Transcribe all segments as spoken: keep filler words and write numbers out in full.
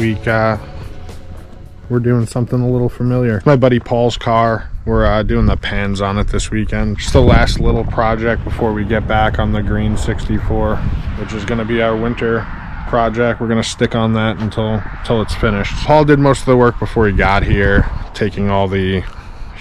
week uh, we're doing something a little familiar. My buddy Paul's car, we're uh, doing the pans on it this weekend. Just the last little project before we get back on the green sixty-four, which is gonna be our winter project. We're gonna stick on that until, until it's finished. Paul did most of the work before he got here, taking all the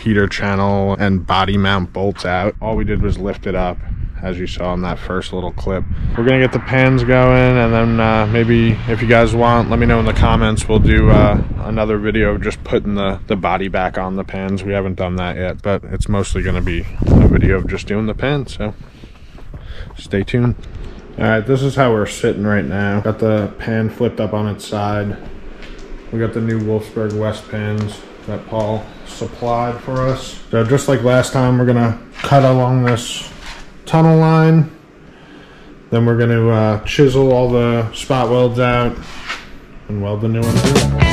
heater channel and body mount bolts out. All we did was lift it up, as you saw in that first little clip. We're gonna get the pans going, and then uh, maybe if you guys want, let me know in the comments, we'll do uh, another video of just putting the, the body back on the pans. We haven't done that yet, but it's mostly gonna be a video of just doing the pans, so stay tuned. All right, this is how we're sitting right now. Got the pan flipped up on its side. We got the new Wolfsburg West pans that Paul supplied for us. So just like last time, we're gonna cut along this tunnel line, then we're going to uh, chisel all the spot welds out and weld the new one through.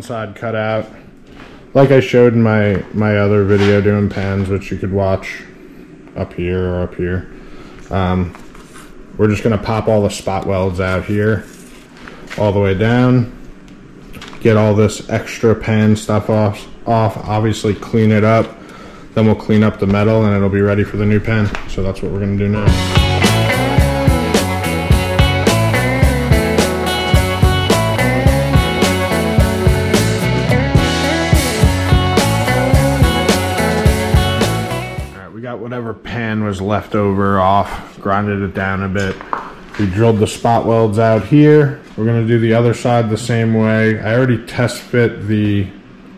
Side cut out like I showed in my my other video doing pans, which you could watch up here or up here. Um, we're just gonna pop all the spot welds out here all the way down, get all this extra pan stuff off off obviously clean it up, then we'll clean up the metal and it'll be ready for the new pan. So that's what we're gonna do now. Whatever pan was left over off, grinded it down a bit. We drilled the spot welds out here. We're gonna do the other side the same way. I already test fit the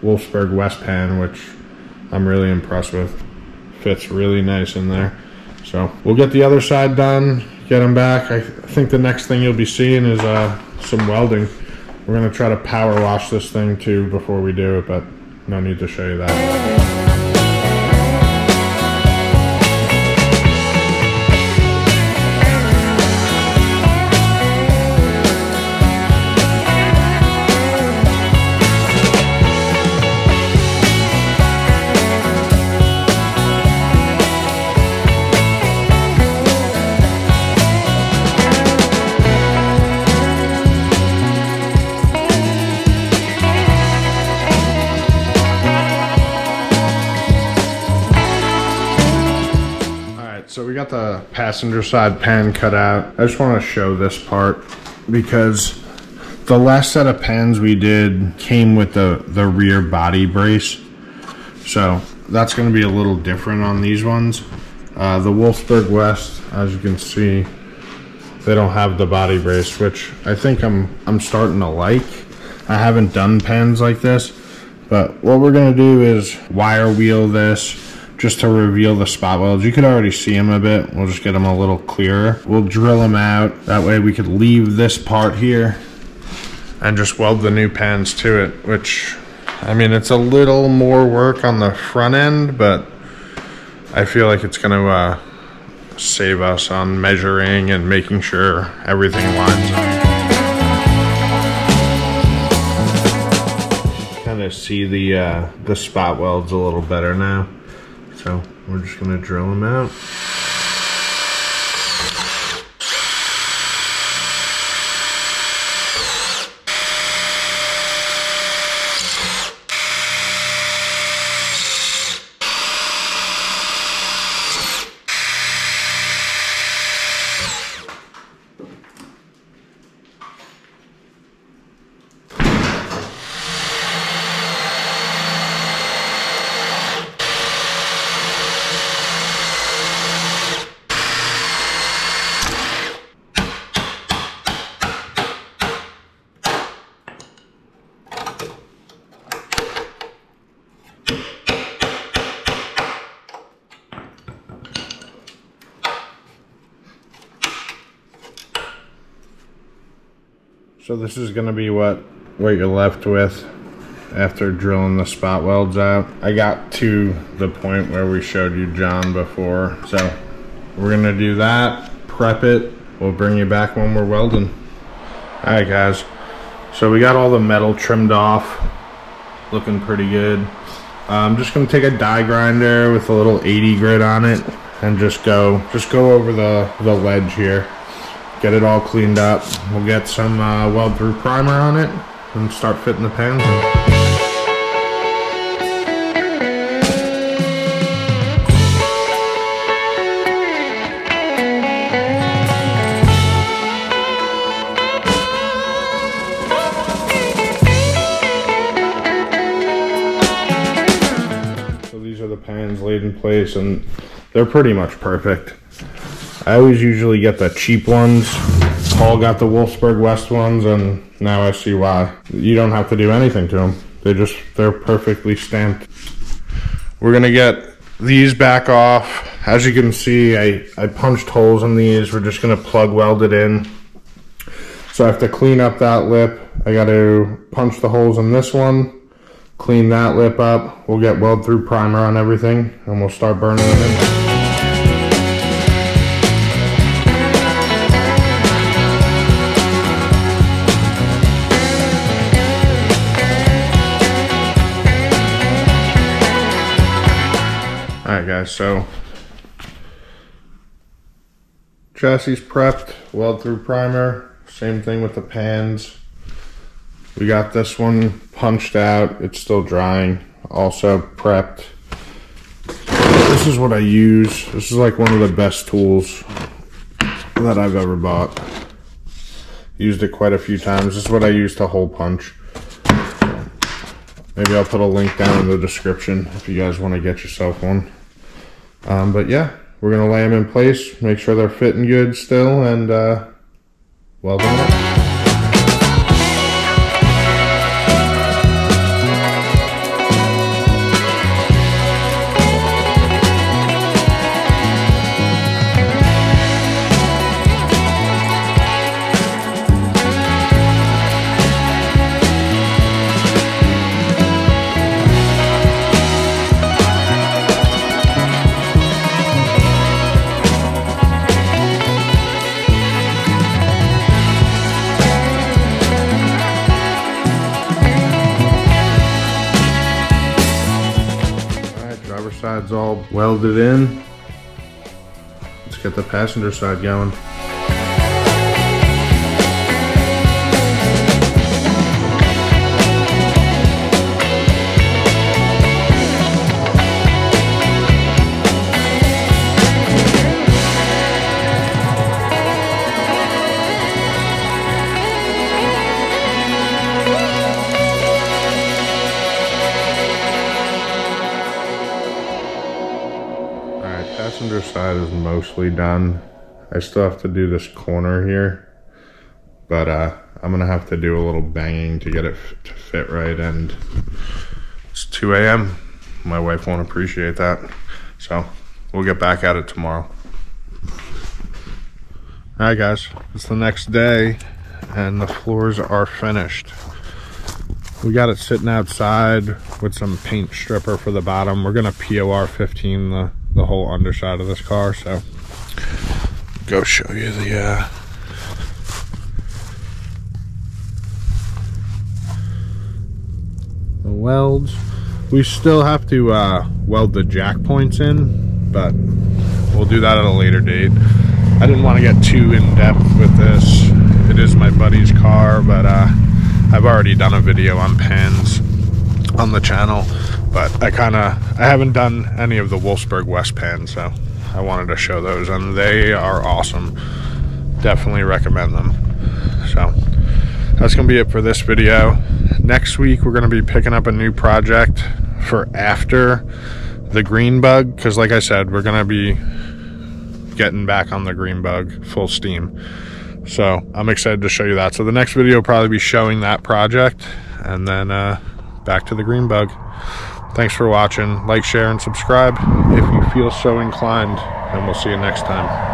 Wolfsburg West pan, which I'm really impressed with. Fits really nice in there. So we'll get the other side done, get them back. I think the next thing you'll be seeing is uh, some welding. We're gonna try to power wash this thing too before we do it, but no need to show you that. So we got the passenger side pan cut out. I just want to show this part because the last set of pans we did came with the, the rear body brace. So that's going to be a little different on these ones. Uh, the Wolfsburg West, as you can see, they don't have the body brace, which I think I'm, I'm starting to like. I haven't done pans like this, but what we're going to do is wire wheel this, just to reveal the spot welds. You could already see them a bit. We'll just get them a little clearer. We'll drill them out. That way we could leave this part here and just weld the new pans to it, which, I mean, it's a little more work on the front end, but I feel like it's gonna uh, save us on measuring and making sure everything lines up. Kind of see the, uh, the spot welds a little better now. So we're just gonna drill them out. So this is going to be what what you're left with after drilling the spot welds out. I got to the point where we showed you John before, so we're gonna do that, prep it, we'll bring you back when we're welding. All right guys, so we got all the metal trimmed off, looking pretty good. I'm just gonna take a die grinder with a little eighty grit on it and just go just go over the the ledge here, get it all cleaned up. We'll get some uh, weld through primer on it and start fitting the pans in. In place, and they're pretty much perfect. I always usually get the cheap ones. Paul got the Wolfsburg West ones, and now I see why. You don't have to do anything to them. They just, they're perfectly stamped. We're gonna get these back off. As you can see, I, I punched holes in these. We're just gonna plug weld it in. So I have to clean up that lip. I got to punch the holes in this one. Clean that lip up, we'll get weld through primer on everything, and we'll start burning it in. Alright guys, so chassis prepped, weld through primer, same thing with the pans. We got this one punched out, it's still drying, also prepped. This is what I use. This is like one of the best tools that I've ever bought. Used it quite a few times. This is what I use to hole punch. Maybe I'll put a link down in the description if you guys want to get yourself one. Um, but yeah, we're going to lay them in place, make sure they're fitting good still, and uh, weld them up. Side's all welded in. Let's get the passenger side going. Passenger side is mostly done. I still have to do this corner here, but uh, I'm gonna have to do a little banging to get it to fit right, and it's two A M My wife won't appreciate that, so we'll get back at it tomorrow. Alright guys, it's the next day and the floors are finished. We got it sitting outside with some paint stripper for the bottom. We're gonna P O R fifteen the the whole underside of this car, so go show you the uh the welds. We still have to uh weld the jack points in, but we'll do that at a later date. I didn't want to get too in depth with this. It is my buddy's car, but uh I've already done a video on pans on the channel, but I kind of I haven't done any of the Wolfsburg West pans, so I wanted to show those, and they are awesome. Definitely recommend them. So that's gonna be it for this video. Next week we're gonna be picking up a new project for after the green bug, because like I said, we're gonna be getting back on the green bug full steam, so I'm excited to show you that. So the next video will probably be showing that project, and then uh back to the green bug. Thanks for watching. Like, share, and subscribe if you feel so inclined, and we'll see you next time.